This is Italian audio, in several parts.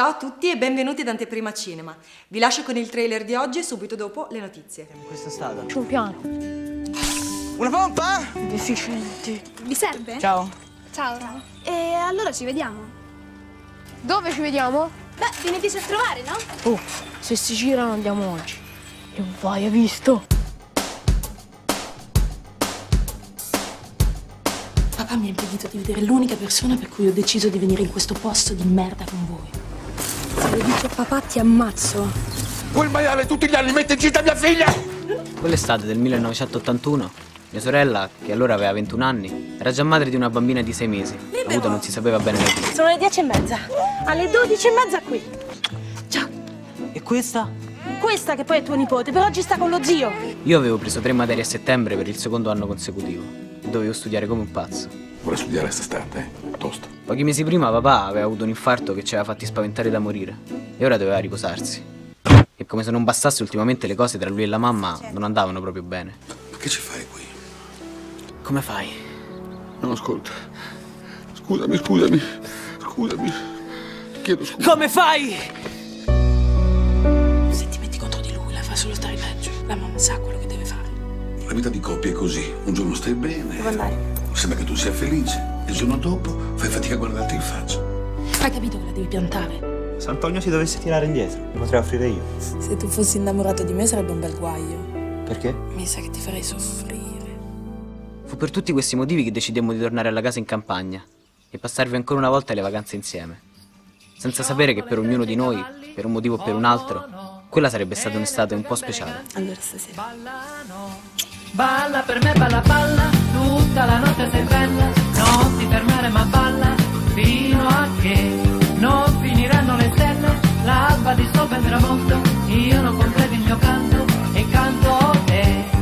Ciao a tutti e benvenuti ad Anteprima Cinema. Vi lascio con il trailer di oggi e subito dopo le notizie. Questa strada. C'è un piano. Una pompa? Deficiente. Vi serve? Ciao. Ciao. Ciao. E allora ci vediamo. Dove ci vediamo? Beh, veniteci a trovare, no? Oh, se si girano andiamo oggi. Non vai, hai visto? Papà mi ha impedito di vedere l'unica persona per cui ho deciso di venire in questo posto di merda con voi. Se lo dici a papà ti ammazzo. Quel maiale tutti gli anni mette in gita mia figlia! Quell'estate del 1981, mia sorella, che allora aveva 21 anni, era già madre di una bambina di 6 mesi. Libero. Avuta non si sapeva bene. Sono le 10:30. Alle 12:30 qui. Ciao. E questa? Questa che poi è tuo nipote, per oggi sta con lo zio. Io avevo preso 3 materie a settembre per il secondo anno consecutivo. Dovevo studiare come un pazzo. Vorrei studiare quest'estate, tosto. Pochi mesi prima papà aveva avuto un infarto che ci aveva fatti spaventare da morire e ora doveva riposarsi. E come se non bastasse, ultimamente le cose tra lui e la mamma non andavano proprio bene. Ma che ci fai qui? Come fai? Non ascolta. Scusami. Ti chiedo scusa. Come fai? Se ti metti contro di lui la fai solo stare peggio. La mamma sa quello che deve fare. La vita di coppia è così. Un giorno stai bene. Devo andare. Sembra che tu sia felice. Il giorno dopo fai fatica a guardarti in faccia. Hai capito che la devi piantare? Se Antonio si dovesse tirare indietro, mi potrei offrire io. Se tu fossi innamorato di me sarebbe un bel guaio. Perché? Mi sa che ti farei soffrire. Fu per tutti questi motivi che decidemmo di tornare alla casa in campagna e passarvi ancora una volta le vacanze insieme. Senza sapere che per ognuno di noi, per un motivo o per un altro, quella sarebbe stata un'estate un po' speciale. Allora stasera. Balla per me, balla, balla, tutta la notte sei bella, non ti fermare ma balla, fino a che non finiranno le stelle, l'alba di sopra il tramonto, io non completo il mio canto e canto te.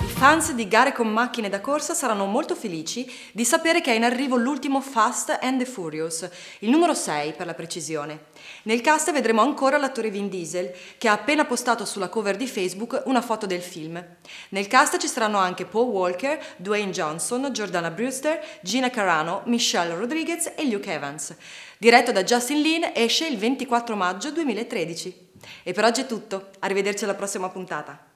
I fans di gare con macchine da corsa saranno molto felici di sapere che è in arrivo l'ultimo Fast and the Furious, il numero 6 per la precisione. Nel cast vedremo ancora l'attore Vin Diesel, che ha appena postato sulla cover di Facebook una foto del film. Nel cast ci saranno anche Paul Walker, Dwayne Johnson, Jordana Brewster, Gina Carano, Michelle Rodriguez e Luke Evans. Diretto da Justin Lin, esce il 24 maggio 2013. E per oggi è tutto, arrivederci alla prossima puntata.